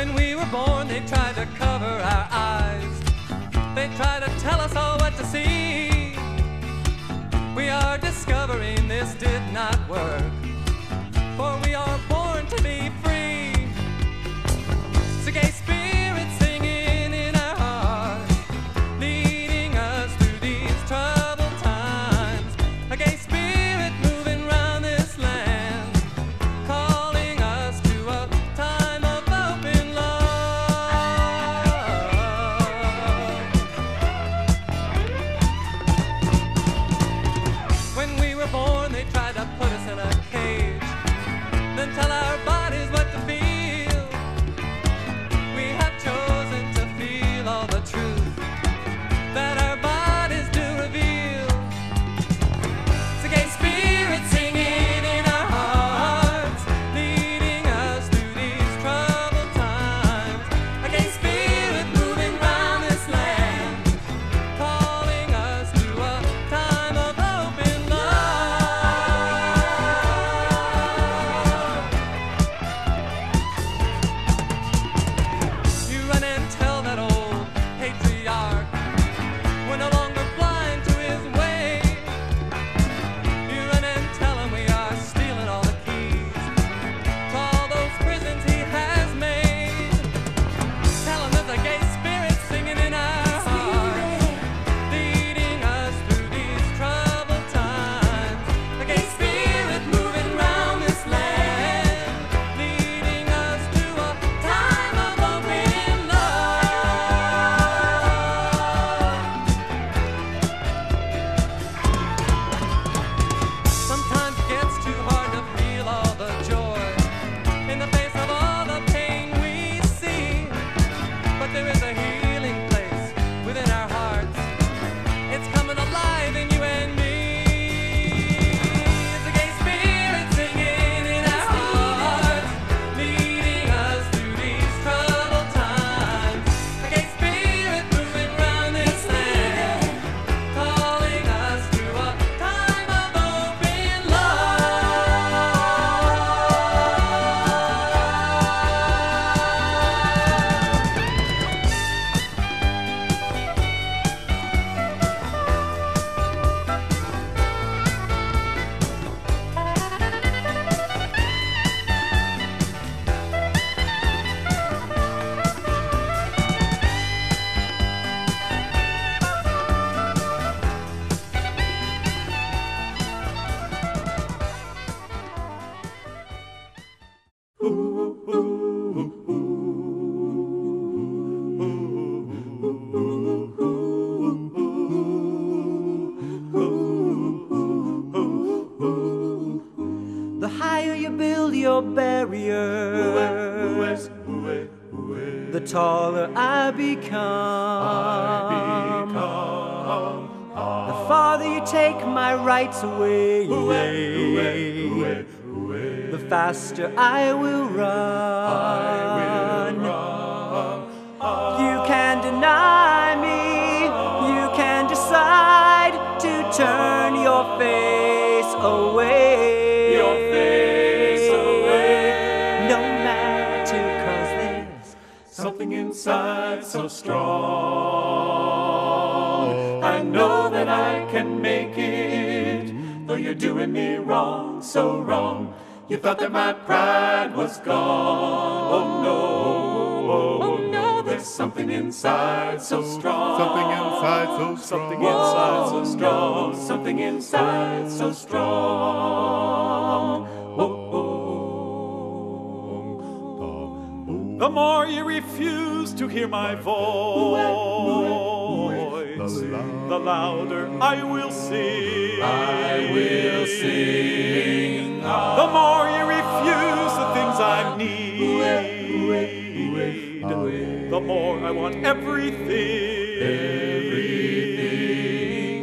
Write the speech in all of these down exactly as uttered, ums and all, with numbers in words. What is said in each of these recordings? When we were born, they tried to cover our eyes. They tried to tell us all what to see. We are discovering this did not work, for we are born to be free. So gay spirits singing in our hearts, leading us through these troubled times. A gay spirit moving round this land, calling us to a time of open love. When we were born, they tried to put us in a cage, then tell our bodies what to feel. We have chosen to feel all the truth that our bodies do reveal. It's a gay spirit singing in our hearts, leading us through these troubled times. A gay spirit moving round this land, calling us to a time of open love. The taller I become, I become ah. The farther you take my rights away, the faster I will run, I will run. Ah. You can deny me, you can decide to turn your face away, your face away. No matter, 'cause there's something inside so strong. I know that I can make it, though you're doing me wrong, so wrong. You thought that my pride was gone. Oh no, oh, oh no, there's something inside so strong. Something inside so strong. Something inside so strong. Something inside so strong. Oh, oh. The more you refuse to hear my voice, the louder I will sing. I will sing. The more you refuse the things I need, the more I want everything. Everything.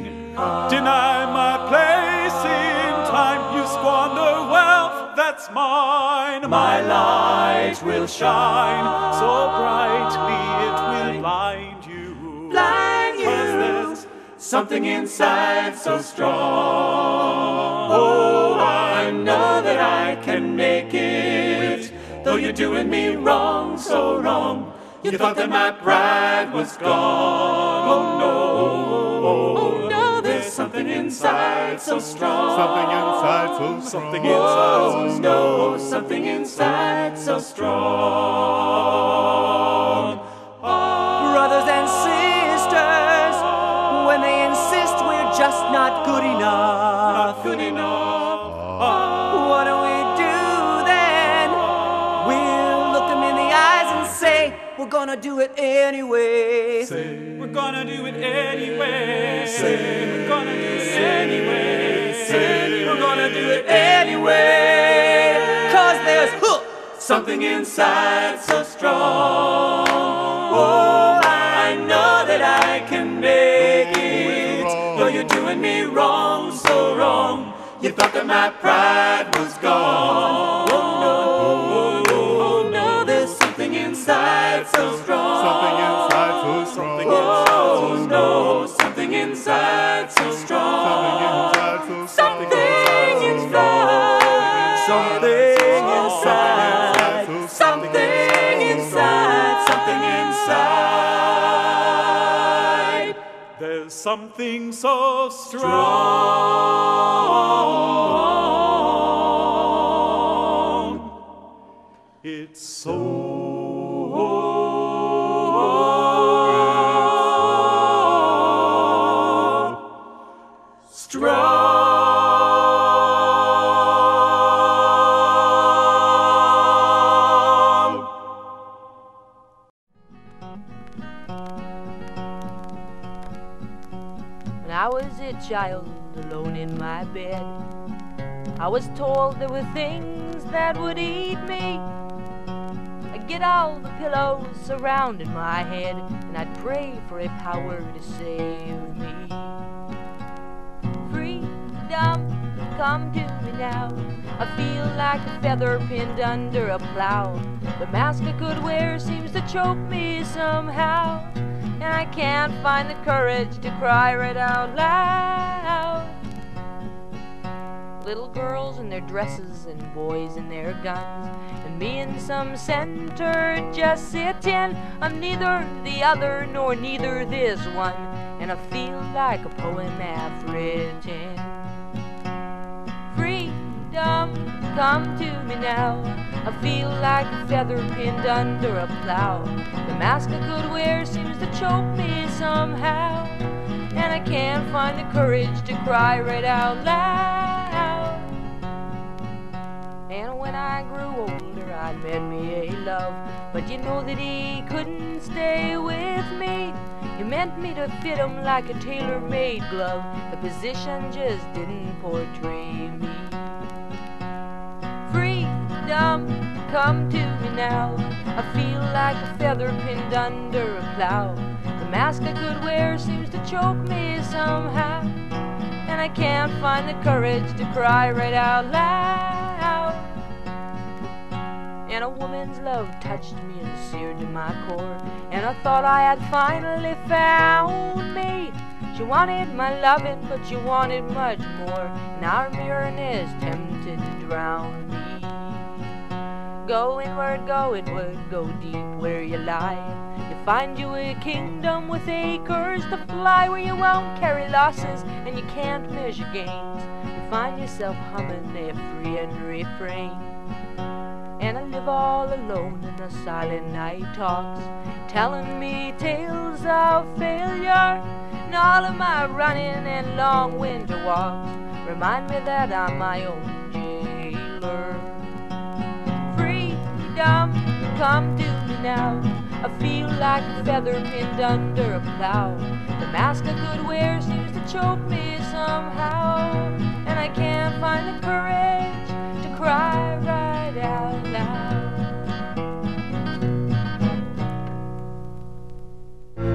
Deny my place in time, you squander wealth that's mine. My light will shine, so brightly it will blind you. Blind you. 'Cause there's something inside so strong. Oh, I know that I can make it, though you're you're doing me wrong, so wrong. You thought that my pride was gone. Oh no, oh no, there's something inside so strong. Something inside so strong. Something inside so strong. Oh no, something inside so strong. Brothers and sisters, when they insist we're just not good enough. Not good enough. What do we do then? We'll look them in the eyes and say, we're gonna do it anyway. Say, we're gonna do it anyway. Say, we're gonna do it anyway. Say, we're gonna do it anyway. Cause there's huh, something inside so strong. Oh, I know that I can make it. Though you're doing me wrong, so wrong. You thought that my pride was gone. Oh no, oh no, oh no, there's something inside so strong. Something inside so strong. Oh no, something inside so strong. Something inside, something inside, something inside, something inside. There's something so strong. It's so. Child, alone in my bed, I was told there were things that would eat me. I'd get all the pillows surrounding my head, and I'd pray for a power to save me. Freedom, come to me now. I feel like a feather pinned under a plow. The mask I could wear seems to choke me somehow, and I can't find the courage to cry right out loud. Little girls in their dresses and boys in their guns, and me in some center just sitting. I'm neither the other nor neither this one, and I feel like a poem I've written. Freedom, come to me now. I feel like a feather pinned under a plow. The mask I could wear seems to choke me somehow, and I can't find the courage to cry right out loud. And when I grew older, I met me a love, but you know that he couldn't stay with me. He meant me to fit him like a tailor-made glove. The position just didn't portray me. Freedom, come to me now. I feel like a feather pinned under a plow. The mask I could wear seems to choke me somehow, and I can't find the courage to cry right out loud. And a woman's love touched me and seared to my core, and I thought I had finally found me. She wanted my loving, but she wanted much more, and our mirroring is tempted to drown me. Go inward, go inward, go deep where you lie. You'll find you a kingdom with acres to fly, where you won't carry losses and you can't measure gains. You'll find yourself humming a free and refrain. And I live all alone in the silent night talks, telling me tales of failure, and all of my running and long winter walks remind me that I'm my own jailer. Freedom, come to me now. I feel like a feather pinned under a plow. The mask I could wear seems to choke me somehow, and I can't find the courage to cry right out loud.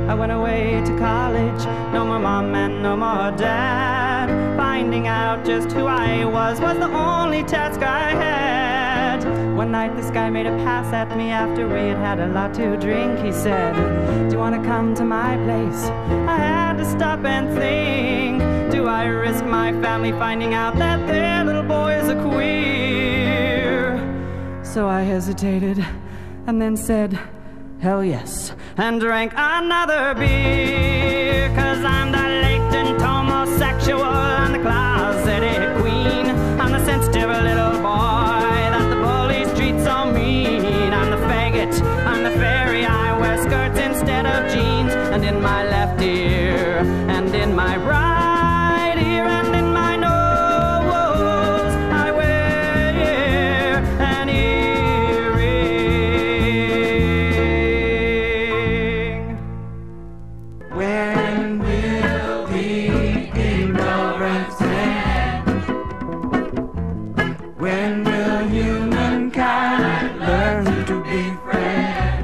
I went away to college, no more mom and no more dad. Finding out just who I was was the only task I had. One night this guy made a pass at me after we had had a lot to drink. He said, do you want to come to my place? I had to stop and think. Do I risk my family finding out that their little boy is a queer? So I hesitated, and then said, hell yes, and drank another beer, 'cause I'm the latent homosexual and the closeted queen. I'm the sensitive little boy that the bullies treat so mean. I'm the faggot, I'm the fairy, I wear skirts instead of jeans. And in my left ear, and in my right ear, and in my nose, I wear an earring. When will the ignorance end? When will humankind learn to be friends? A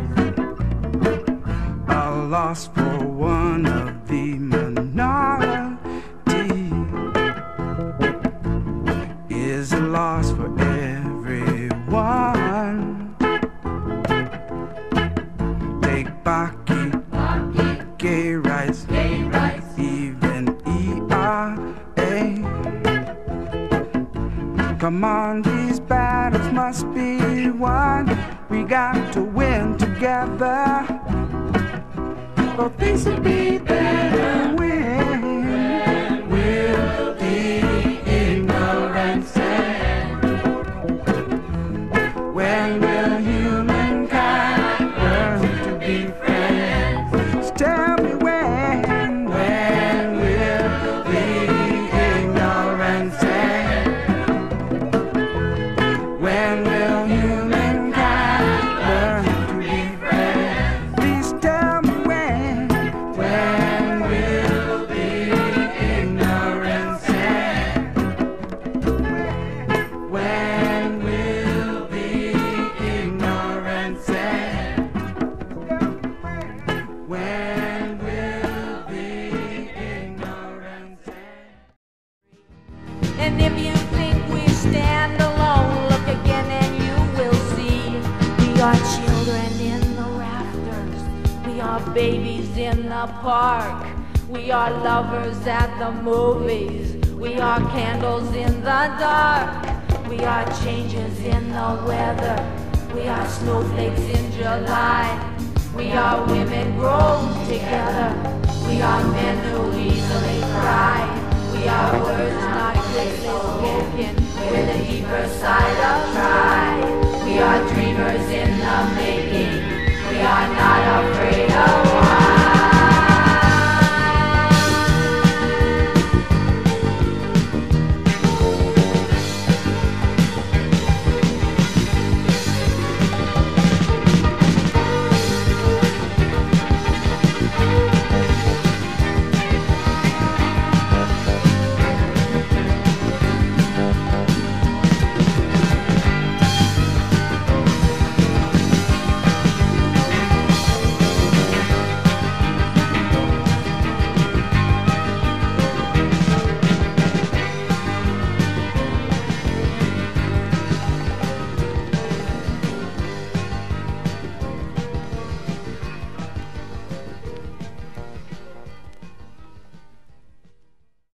loss for one of the minority is a loss for everyone. Take Baki, Baki. Gay rights, gay rights, even E R A. Come on, these battles must be won. We got to win together. But things will be better when. When will the ignorance end? When will humankind learn to be friends? Tell me when. When will the ignorance end? When will humankind learn to be friends? Please tell me. And if you think we stand alone, look again and you will see. We are children in the rafters. We are babies in the park. We are lovers at the movies. We are candles in the dark. We are changes in the weather. We are snowflakes in July. We are women grown together. We are men who easily cry. We are words not clearly spoken with a deeper sigh.